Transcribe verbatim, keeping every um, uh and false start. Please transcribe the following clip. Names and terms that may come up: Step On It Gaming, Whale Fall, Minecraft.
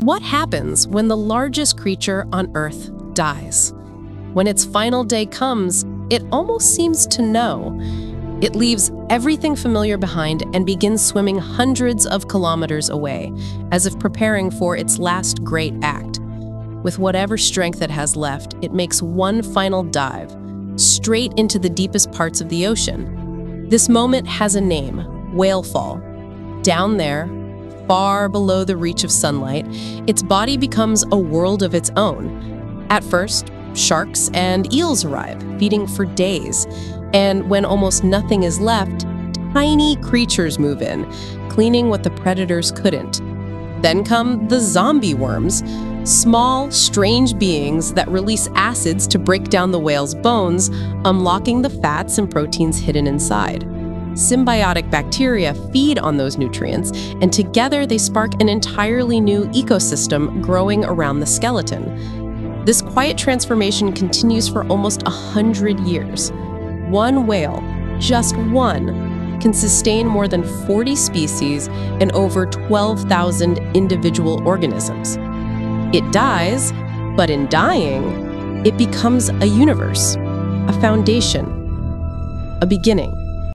What happens when the largest creature on Earth dies? When its final day comes, it almost seems to know. It leaves everything familiar behind and begins swimming hundreds of kilometers away, as if preparing for its last great act. With whatever strength it has left, it makes one final dive, straight into the deepest parts of the ocean. This moment has a name, whale fall. Down there, far below the reach of sunlight, its body becomes a world of its own. At first, sharks and eels arrive, feeding for days. And when almost nothing is left, tiny creatures move in, cleaning what the predators couldn't. Then come the zombie worms, small, strange beings that release acids to break down the whale's bones, unlocking the fats and proteins hidden inside. Symbiotic bacteria feed on those nutrients, and together they spark an entirely new ecosystem growing around the skeleton. This quiet transformation continues for almost a hundred years. One whale, just one, can sustain more than forty species and over twelve thousand individual organisms. It dies, but in dying, it becomes a universe, a foundation, a beginning.